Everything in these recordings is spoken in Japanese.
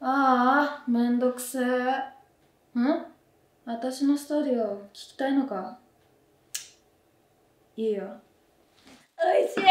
ああ、めんどくせえ。ん？私のストーリーを聞きたいのか？いいよ。教えてあげるわ！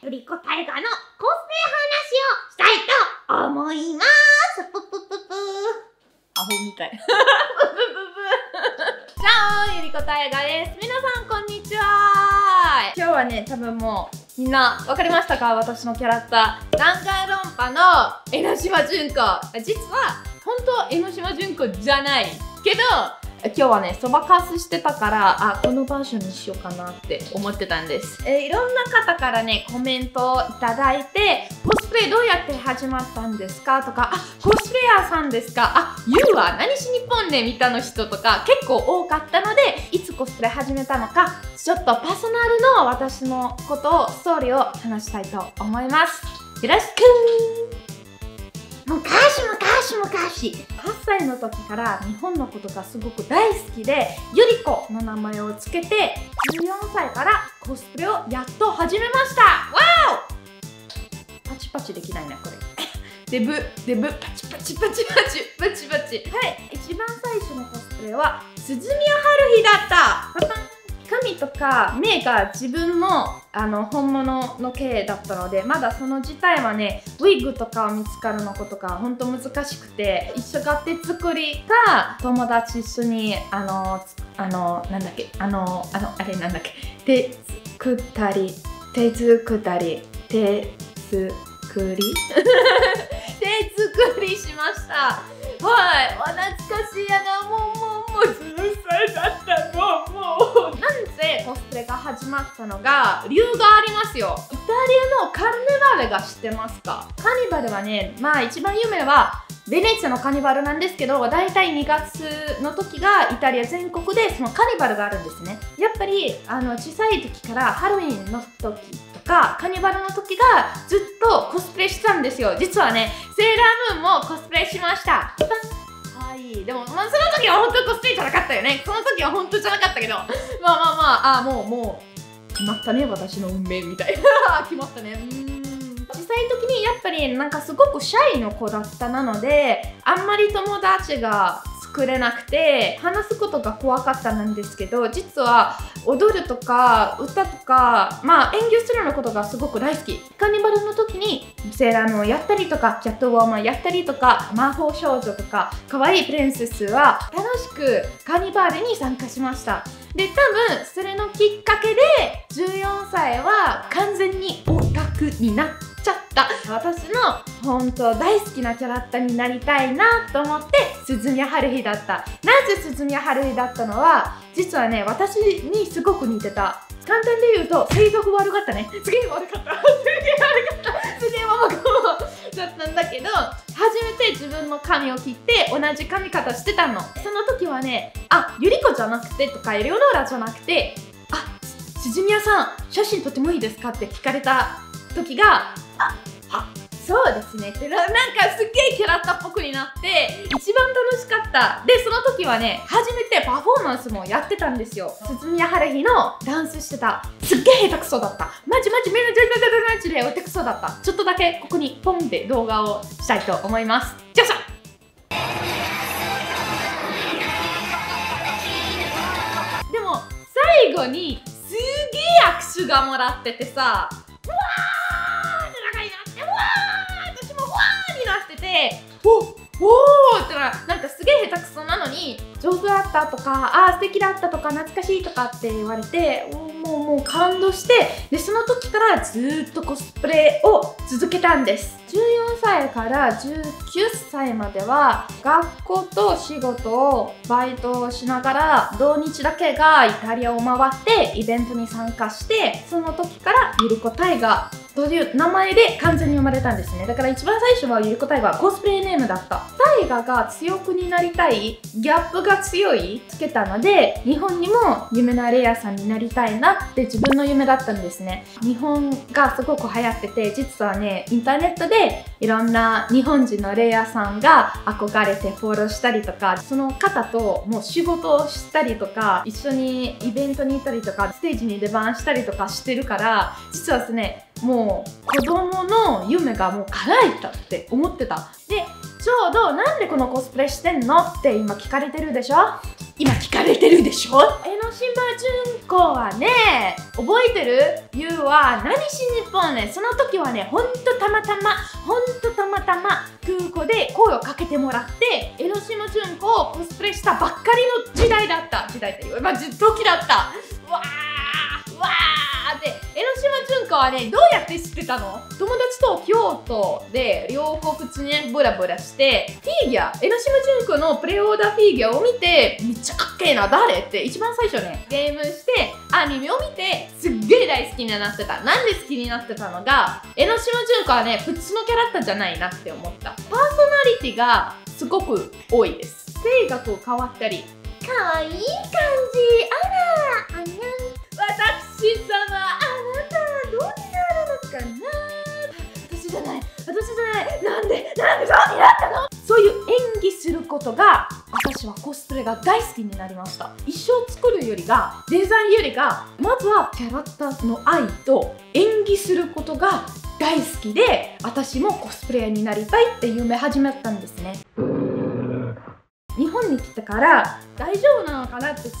ルリコタイガーのコスプレ話をしたいと思います。ぷぷぷぷアホみたい。ぷぷぷぷじゃーん、ルリコタイガーです。皆さんこんにちは。今日はね、多分もうみんな分かりましたか？私のキャラクター、南海論破の江ノ島純子。実は本当江ノ島純子じゃないけど、今日はね、そばかすしてたから、あ、このバージョンにしようかなって思ってたんです。いろんな方からね、コメントをいただいて、コスプレどうやって始まったんですかとか、あ、コスプレイヤーさんですか、あ、ゆうは何し日本で見たの人とか結構多かったので、いつコスプレ始めたのか、ちょっとパーソナルの私のことを、ストーリーを話したいと思います。よろしくー。昔8歳の時から日本のことがすごく大好きで、ゆりこの名前をつけて14歳からコスプレをやっと始めました。わお、パチパチできないなこれ。デブパチパチパチパチパチパチ。はい、一番最初のコスプレは鈴宮春日だった。パパン。髪とか目が自分の、本物の系だったので、まだその自体はね、ウィッグとかを見つかるのことがほんと難しくて、一緒が手作りか友達一緒に手作ったり手作ったり手作り手作りしました。はい、懐かしいやな。もう10歳だったの。なんでコスプレが始まったのが理由がありますよ。イタリアのカーニバルが知ってますか？カーニバルはね、まあ一番有名はベネチアのカーニバルなんですけど、だいたい2月の時がイタリア全国でそのカーニバルがあるんですね。やっぱり小さい時からハロウィンの時とかカーニバルの時がずっとコスプレしてたんですよ。実はね、セーラームーンもコスプレしました。でも、まあ、その時は本当にコスプレじゃなかったよね。その時は本当じゃなかったけど、まあまあまあ、あ、もう決まったね、私の運命みたいな。決まったね。小さい時にやっぱりなんかすごくシャイの子だったなので、あんまり友達が作れなくて話すことが怖かったんですけど、実は踊るとか歌とか、まあ演技するのことがすごく大好き。カーニバルの時にセーラームーンやったりとか、キャットウォーマーやったりとか、魔法少女とか可愛いプリンセスは楽しくカーニバルに参加しました。で、多分それのきっかけで14歳は完全にオタクになってちゃった。私の本当大好きなキャラクターになりたいなと思って、鈴宮春日だった。なぜ鈴宮春日だったのは、実はね、私にすごく似てた。簡単で言うと性格悪かったね。すげえ悪かった。すげえママ子だったんだけど、初めて自分の髪を切って同じ髪型してたの。その時はね、あ、ゆり子じゃなくてとかエレオノーラじゃなくて、あ、鈴宮さん写真撮ってもいいですかって聞かれた時が、あ、そうですねってなんかすっげえキャラクターっぽくになって一番楽しかった。で、その時はね、初めてパフォーマンスもやってたんですよ。鈴宮春日のダンスしてた。すっげえ下手くそだった。マジめっちゃ下手くそだった。ちょっとだけここにポンで動画をしたいと思います。じゃあでも最後にすげえ握手がもらっててさ、うわーおーってなんかすげえ下手くそなのに上手だったとか、あー素敵だったとか懐かしいとかって言われて、もう感動して、でその時からずっとコスプレを続けたんです。14歳から19歳までは学校と仕事をバイトをしながら、土日だけがイタリアを回ってイベントに参加して、その時からゆりこタイガーという名前で完全に生まれたんですね。だから一番最初はゆりこたいがコスプレネームだった。たいがが強くになりたい、ギャップが強いつけたので、日本にも夢のあれ屋さんになりたいなって自分の夢だったんですね。日本がすごく流行ってて、実はね、インターネットでいろんな日本人のレイヤーさんが憧れてフォローしたりとか、その方ともう仕事をしたりとか、一緒にイベントに行ったりとか、ステージに出番したりとかしてるから、実はですね、もう子供の夢がもう叶えたって思ってた。で、ちょうどなんでこのコスプレしてんのって今聞かれてるでしょ？江ノ島純子はね、覚えてる？ゆうは何しに日本ね、その時はね、ほんとたまたま空港で声をかけてもらって、江ノ島純子をコスプレしたばっかりの時だった。わーって、江ノ島純子はね、どうやって知ってたの？友達と京都で両国地にブラブラして、フィギュア、江ノ島純子のプレオーダーフィギュアを見て、めっちゃかっけえな、誰って一番最初ね、ゲームして、アニメを見て、すっげえ大好きになってた。なんで好きになってたのが、江ノ島純子はね、普通のキャラクターじゃないなって思った。パーソナリティがすごく多いです。性格変わったり、かわいい感じ、あら、あにゃん。私様、あなたはどうになるのかな？私じゃない、なんでそうになったの？そういう演技することが、私はコスプレが大好きになりました。衣装作るよりが、デザインよりが、まずはキャラクターの愛と演技することが大好きで、私もコスプレイヤーになりたいって夢始めたんですね。日本に来てから大丈夫なのかなって正直で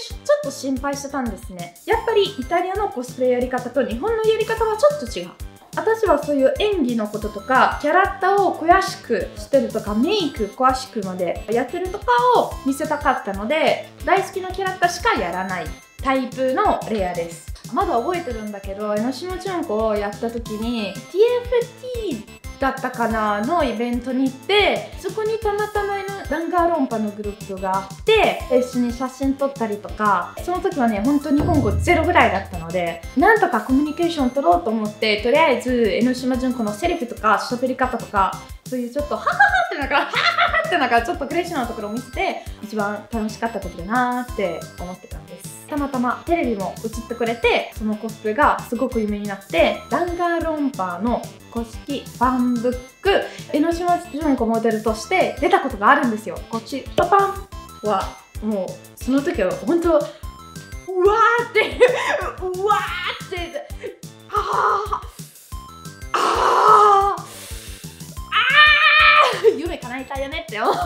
ちょっと心配してたんですね。やっぱりイタリアのコスプレやり方と日本のやり方はちょっと違う。私はそういう演技のこととかキャラクターを詳しくしてるとかメイク詳しくまでやってるとかを見せたかったので、大好きなキャラクターしかやらないタイプのレイヤーです。まだ覚えてるんだけど、江ノ島純子をやった時に TFTだったかなのイベントに行って、そこにたまたまダンガーロンパのグループがあって、一緒に写真撮ったりとか、その時はね、本当に日本語ゼロぐらいだったので、なんとかコミュニケーション取ろうと思って、とりあえず江ノ島純子のセリフとか喋り方とか、そういうちょっとハハハってなんかちょっとクレイジーなところを見せて、一番楽しかったことだなーって思ってたんです。たまたまテレビも映ってくれて、そのコスプレがすごく有名になって、ダンガーロンパーの公式ファンブック江ノ島純子モデルとして出たことがあるんですよ。こっちパパンはもうその時は本当うわーって夢叶えたよねって思って、わ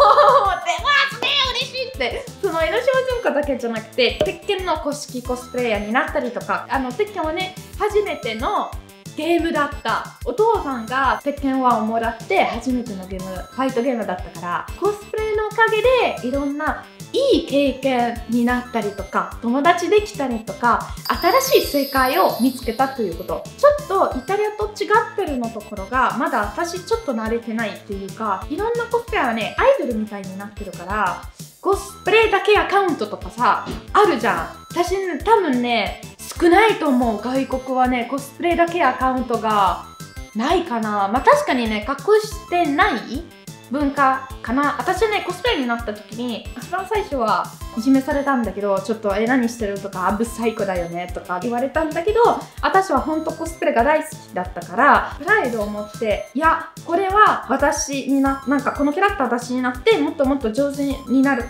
ーすげえ嬉しいって。その江ノ島純子だけじゃなくて、鉄拳の公式コスプレイヤーになったりとか、鉄拳はね、初めてのゲームだった。お父さんが鉄拳1をもらって初めてのゲーム、ファイトゲームだったから、コスプレのおかげでいろんないい経験になったりとか、友達できたりとか、新しい世界を見つけたということ。ちょっとイタリアと違ってるのところが、まだ私ちょっと慣れてないっていうか、いろんなコスプレはね、アイドルみたいになってるから、コスプレだけアカウントとかさ、あるじゃん。私多分ね、少ないと思う。外国はね、コスプレだけアカウントがないかな。まあ確かにね、隠してない文化かな。私はね、コスプレになった時に一番最初はいじめされたんだけど、ちょっと何してるとか、ブサイクだよねとか言われたんだけど、私は本当コスプレが大好きだったから、プライドを持って、いや、これは私になんかこのキャラクター私になって、もっともっと上手になる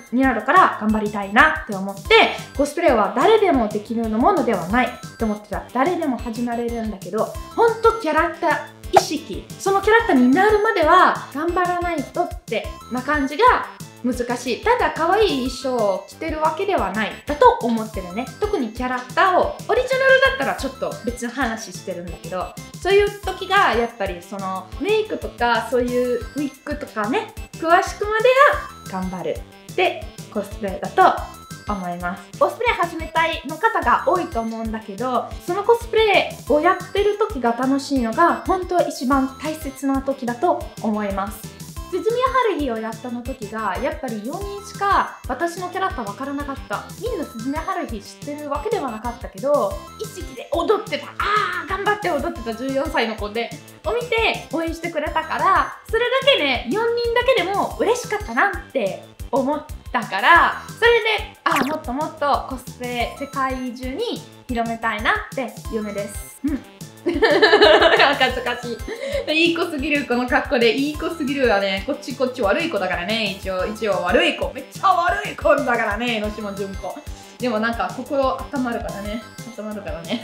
から頑張りたいなって思って、コスプレは誰でもできるものではないって思ってた。誰でも始まれるんだけど、本当キャラクター意識、そのキャラクターになるまでは頑張らないとってな感じが難しい。ただ可愛い衣装を着てるわけではないだと思ってるね。特にキャラクターをオリジナルだったらちょっと別の話してるんだけど、そういう時がやっぱりそのメイクとか、そういうウィッグとかね、詳しくまでは頑張るでコスプレだと思います。コスプレ始めたいの方が多いと思うんだけど、そのコスプレをやってる時が楽しいのが本当一番大切な時だと思います。涼宮ハルヒをやったの時がやっぱり4人しか私のキャラクター分からなかった。みんな涼宮ハルヒ知ってるわけではなかったけど、意識で踊ってた、頑張って踊ってた14歳の子でを見て応援してくれたから、それだけで4人だけでも嬉しかったなって思ったから、それでもっともっとコスプレ世界中に広めたいなって夢です。恥ずかしい。いい子すぎる、この格好で。いい子すぎるはね、こっち悪い子だからね。一応悪い子、めっちゃ悪い子だからね、江島純子。でもなんか心温まるからね、温まるからね。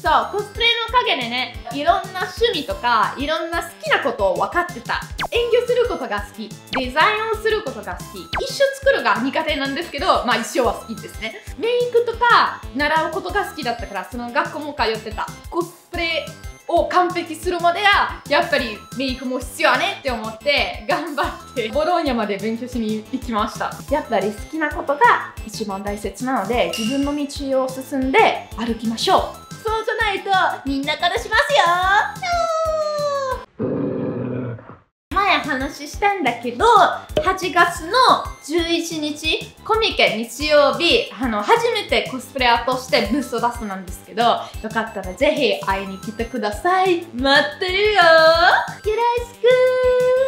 そう、コスプレの陰でね、いろんな趣味とかいろんな好きなことを分かってた。演技をすることが好き、デザインをすることが好き、一生作るが苦手なんですけど、まあ一生は好きですね。メイクとか習うことが好きだったから、その学校も通ってた。コスプレを完璧するまではやっぱりメイクも必要やねって思って、頑張ってボローニャまで勉強しに行きました。やっぱり好きなことが一番大切なので、自分の道を進んで歩きましょう。そうじゃないとみんなからしますよ。前話したんだけど、8月の11日コミケ日曜日、初めてコスプレイヤーとしてブースを出すなんですけど、よかったらぜひ会いに来てください。待ってるよ、よろしくー。